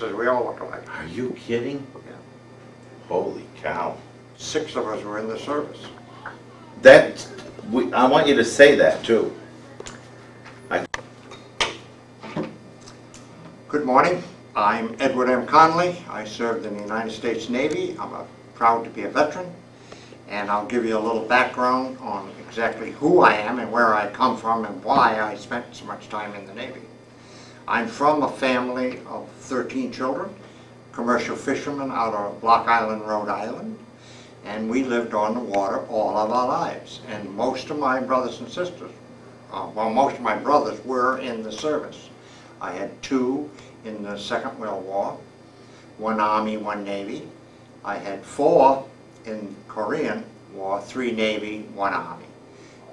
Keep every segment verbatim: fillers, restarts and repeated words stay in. says we all look alike. Are you kidding? Yeah. Holy cow. Six of us were in the service. That, we, I want you to say that too. I... Good morning. I'm Edward M. Conley. I served in the United States Navy. I'm a, proud to be a veteran. And I'll give you a little background on exactly who I am and where I come from and why I spent so much time in the Navy. I'm from a family of thirteen children, commercial fishermen out of Block Island, Rhode Island, and we lived on the water all of our lives. And most of my brothers and sisters, uh, well, most of my brothers were in the service. I had two in the Second World War, one Army, one Navy. I had four in Korean War, three Navy, one Army.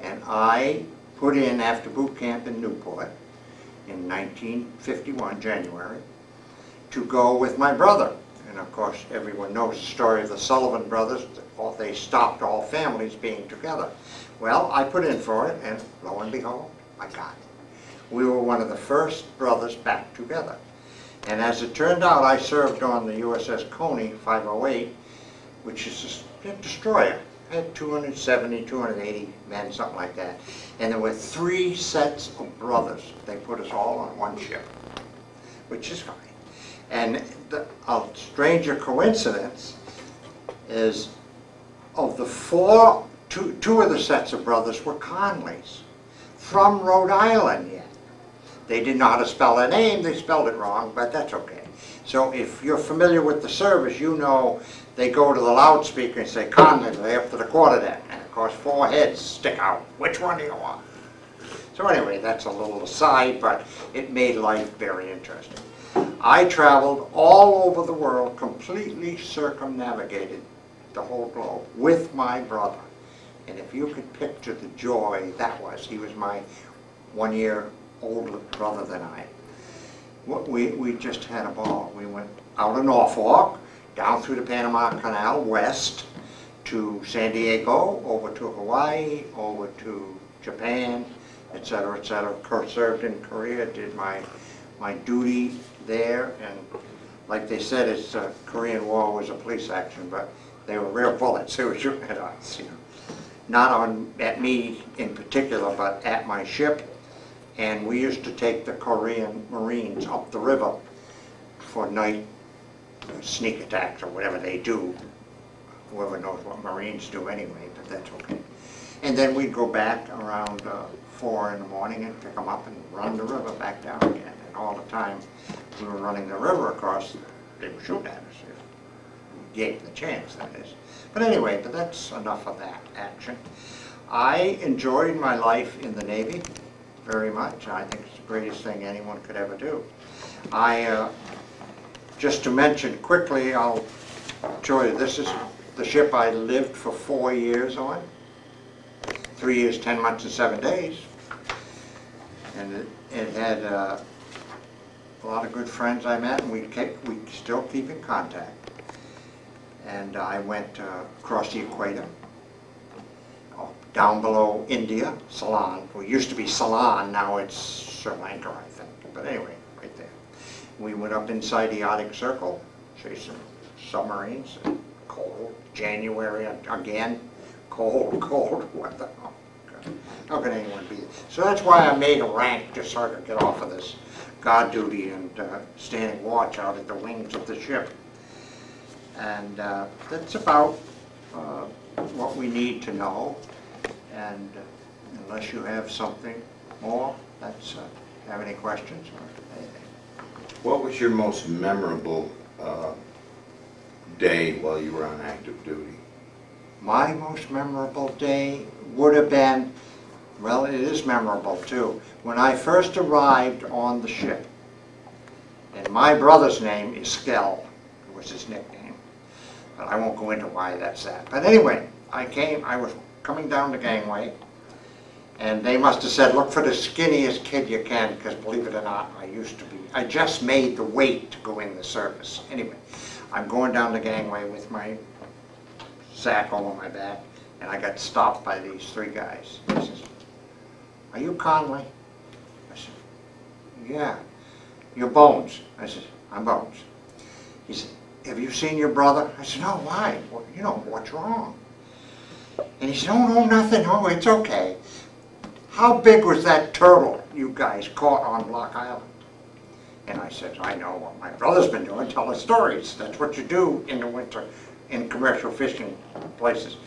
And I put in after boot camp in Newport, in nineteen fifty-one, January, to go with my brother. And of course, everyone knows the story of the Sullivan brothers. They stopped all families being together. Well, I put in for it, and lo and behold, I got it. We were one of the first brothers back together. And as it turned out, I served on the U S S Cony five oh eight, which is a destroyer. I had two hundred seventy, two hundred eighty men, something like that. And there were three sets of brothers. They put us all on one ship, which is fine. And the, a stranger coincidence is of the four, two, two of the sets of brothers were Conleys, from Rhode Island yet. They didn't know how to spell their name, they spelled it wrong, but that's okay. So if you're familiar with the service, you know they go to the loudspeaker and say, Conley, lay up to the quarterdeck. And of course, four heads stick out. Which one do you want? So anyway, that's a little aside, but it made life very interesting. I traveled all over the world, completely circumnavigated the whole globe with my brother. And if you could picture the joy that was, he was my one year older brother than I. We, we just had a ball. We went out of Norfolk, down through the Panama Canal, west to San Diego, over to Hawaii, over to Japan, et cetera, et cetera. Served in Korea, did my, my duty there, and like they said, it's uh, Korean War was a police action, but they were real bullets. They were shooting at us, you know. Not on, at me in particular, but at my ship. And we used to take the Korean Marines up the river for night sneak attacks or whatever they do. Whoever knows what Marines do anyway, but that's okay. And then we'd go back around uh, four in the morning and pick them up and run the river back down again. And all the time we were running the river across, they were shooting at us. We gave them the chance, that is. But anyway, but that's enough of that action. I enjoyed my life in the Navy very much. I think it's the greatest thing anyone could ever do. I, uh, just to mention quickly, I'll show you, this is the ship I lived for four years on. Three years, ten months, and seven days. And it, it had uh, a lot of good friends I met, and we, kept, we still keep in contact. And I went uh, across the equator, down below India, Ceylon. Well, it used to be Ceylon, now it's Sri Lanka, I think. But anyway, right there. We went up inside the Arctic Circle, chasing submarines, and cold, January, again, cold, cold weather. Oh, God. How could anyone be there? So that's why I made a rank, just so I could get off of this guard duty and uh, standing watch out at the wings of the ship. And uh, that's about uh, what we need to know. And uh, unless you have something more, that's, uh, have any questions or anything. What was your most memorable uh, day while you were on active duty? My most memorable day would have been, well, it is memorable too, when I first arrived on the ship. And my brother's name is Skell, was his nickname. But I won't go into why that's that. But anyway, I came, I was coming down the gangway, and they must have said, look for the skinniest kid you can, because believe it or not, I used to be, I just made the weight to go in the service. Anyway, I'm going down the gangway with my sack over my back, and I got stopped by these three guys. He says, are you Conley? I said, yeah. You're Bones. I said, I'm Bones. He said, have you seen your brother? I said, no, why? Well, you know, what's wrong? And he said, oh, no, nothing. Oh, it's okay. How big was that turtle you guys caught on Block Island? And I said, I know what my brother's been doing, telling stories. That's what you do in the winter in commercial fishing places.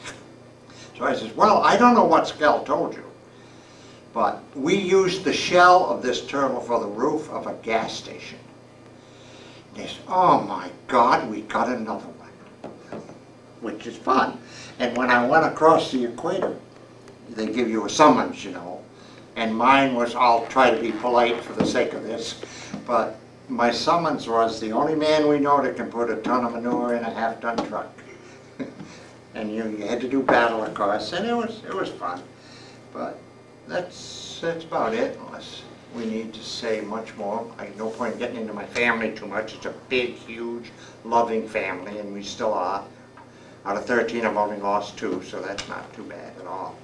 So I said, well, I don't know what Skell told you, but we used the shell of this turtle for the roof of a gas station. And they said, oh my God, we got another one, which is fun. And when I went across the equator, they give you a summons, you know, and mine was, I'll try to be polite for the sake of this, but my summons was the only man we know that can put a ton of manure in a half-ton truck. And you, you had to do battle, of course, and it was, it was fun. But that's, that's about it, unless we need to say much more. I no point getting into my family too much. It's a big, huge, loving family, and we still are. Out of thirteen, I've only lost two, so that's not too bad at all.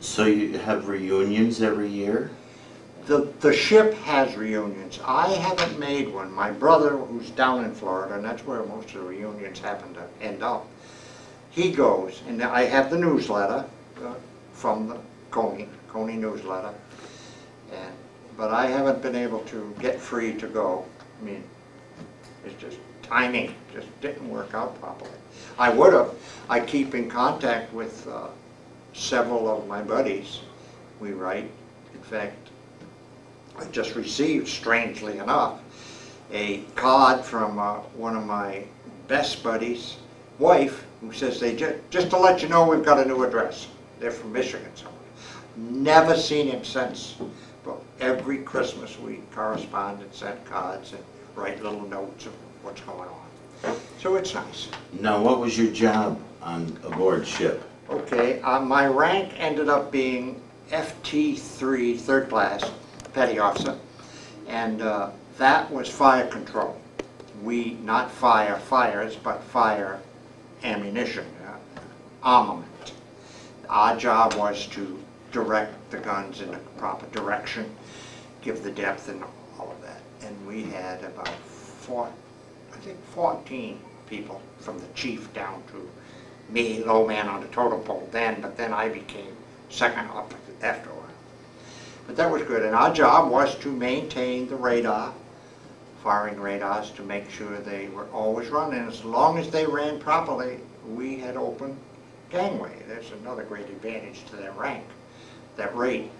So you have reunions every year? The, the ship has reunions. I haven't made one. My brother, who's down in Florida, and that's where most of the reunions happen to end up, he goes, and I have the newsletter uh, from the Cony, Cony newsletter, and, but I haven't been able to get free to go. I mean, it's just timing. Just didn't work out properly. I would have. I keep in contact with uh, several of my buddies. We write. In fact, I just received, strangely enough, a card from uh, one of my best buddies' wife, who says, they ju just to let you know, we've got a new address. They're from Michigan somewhere. Never seen him since, but every Christmas we correspond and send cards and write little notes of what's going on. So it's nice. Now, what was your job on aboard ship? Okay, uh, my rank ended up being F T three, third class, Petty Officer, and uh, that was fire control. We, not fire fires, but fire ammunition, uh, armament. Our job was to direct the guns in the proper direction, give the depth and all of that. And we had about four, I think fourteen people, from the chief down to me, low man on the totem pole then, but then I became second up after a while. But that was good, and our job was to maintain the radar, firing radars, to make sure they were always running. As long as they ran properly, we had open gangway. That's another great advantage to that rank, that rate.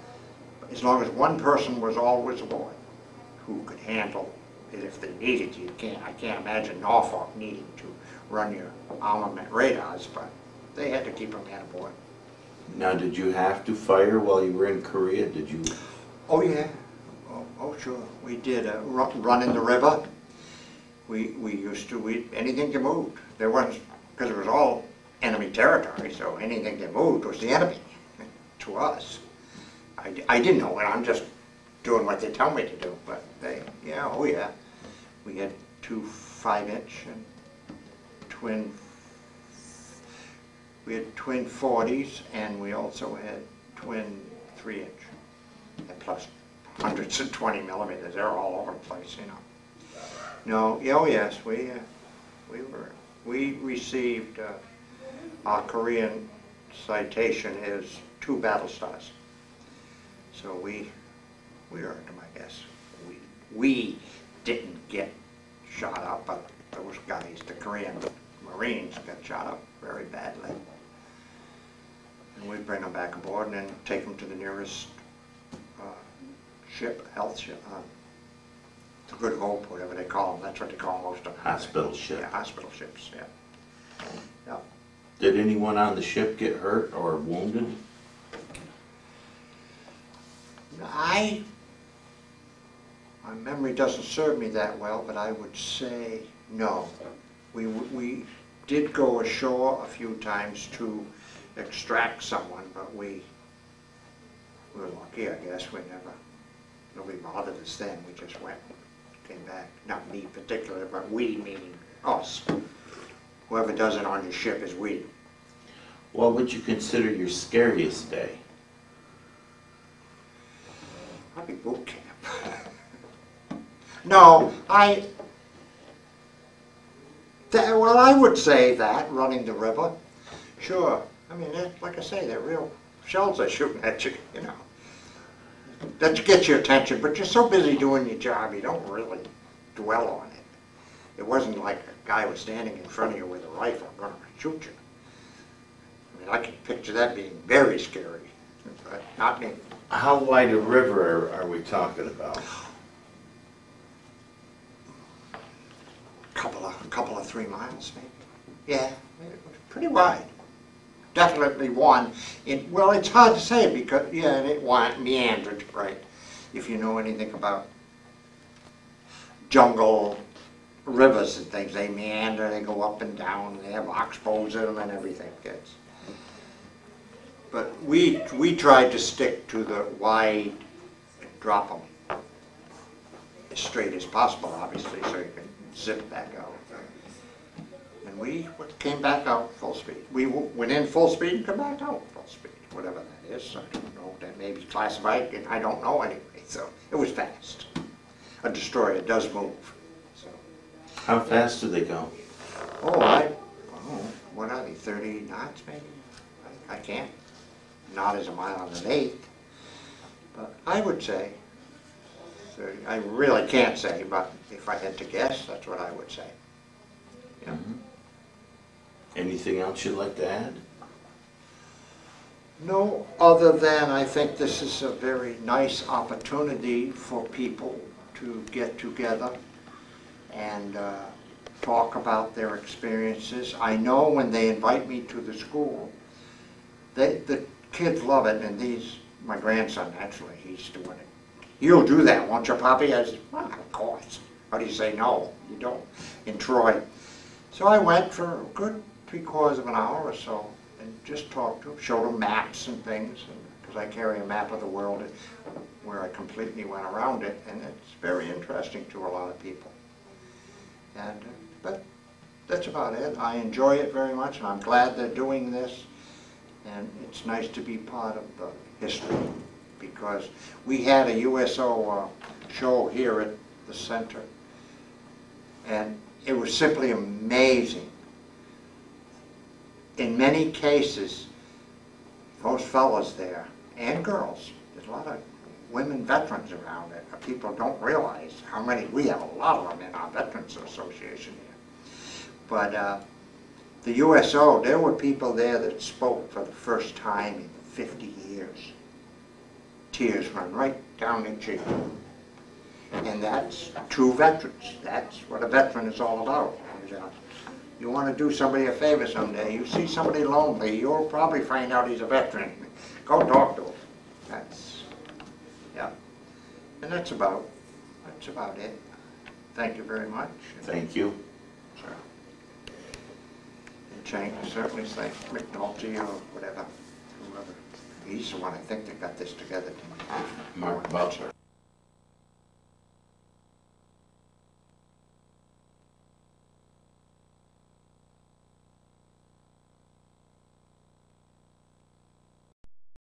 As long as one person was always aboard who could handle it if they needed to. You can't, I can't imagine Norfolk needing to run your armament radars, but they had to keep them at aboard. Now, did you have to fire while you were in Korea? Did you? Oh, yeah. Oh, oh sure. We did a run, run in the river. We, we used to, we, anything that moved. There was, because it was all enemy territory, so anything that moved was the enemy to us. I, I didn't know it. I'm just doing what they tell me to do, but they, yeah, oh yeah. We had two five-inch and twin We had twin forties, and we also had twin three-inch, and plus hundreds and twenty millimeters. They're all over the place, you know. No, oh yes, we uh, we were we received uh, our Korean citation is two battle stars. So we we earned them, I guess. We we didn't get shot up, but those guys, the Korean Marines, got shot up very badly. And we'd bring them back aboard and then take them to the nearest uh, ship, health ship, uh, the Good Hope, whatever they call them. That's what they call most of them. Hospital ships. Yeah, hospital ships, yeah. yeah. Did anyone on the ship get hurt or wounded? I, my memory doesn't serve me that well, but I would say no. We, we did go ashore a few times to extract someone, but we, we were lucky, I guess. We never, nobody bothered us then. We just went and came back. Not me particularly, but we meaning us. Whoever does it on your ship is we. What would you consider your scariest day? Probably boot camp. No, I, That, well, I would say that, running the river. Sure. I mean, that, like I say, they're real shells are shooting at you, you know. That gets your attention, but you're so busy doing your job, you don't really dwell on it. It wasn't like a guy was standing in front of you with a rifle going to shoot you. I mean, I can picture that being very scary, but not me. How wide a river are we talking about? Couple of, a couple of three miles, maybe. Yeah, it was pretty wide. Definitely one. It, well, it's hard to say because, yeah, it meandered, right? If you know anything about jungle rivers and things, they meander, they go up and down, and they have oxbows in them and everything. It's, but we, we tried to stick to the wide and drop them as straight as possible, obviously, so you can zip back out. And we came back out full speed. We went in full speed and come back out full speed, whatever that is. I don't know, that may be classified, and I don't know anyway, so it was fast. A destroyer does move. So. How fast do they go? Oh, I, oh, what are they, thirty knots maybe? I, I can't. Not as a mile and an eighth, but I would say, thirty, I really can't say, but if I had to guess, that's what I would say. Yeah. Mm-hmm. Anything else you'd like to add? No, other than I think this is a very nice opportunity for people to get together and uh, talk about their experiences. I know when they invite me to the school, they, the kids love it, and these, my grandson actually, he's doing it. You'll do that, won't you, Poppy? I said, well, of course. How do you say no? You don't. In Troy. So I went for a good three quarters of an hour or so and just talked to them, showed them maps and things, because I carry a map of the world where I completely went around it, and it's very interesting to a lot of people. And, uh, but that's about it. I enjoy it very much, and I'm glad they're doing this, and it's nice to be part of the history, because we had a U S O uh, show here at the center, and it was simply amazing. In many cases, those fellas there, and girls, there's a lot of women veterans around it. People don't realize how many, we have a lot of them in our Veterans Association here. But uh, the U S O, there were people there that spoke for the first time in fifty years. Tears run right down their cheek. And that's true veterans. That's what a veteran is all about. You want to do somebody a favor someday. You see somebody lonely, you'll probably find out he's a veteran. Go talk to him. That's, yeah. And that's about, that's about it. Thank you very much. Thank you. Sure. And Chang, certainly thank McNulty or whatever, whoever. He's the one I think that got this together. Mark Butler.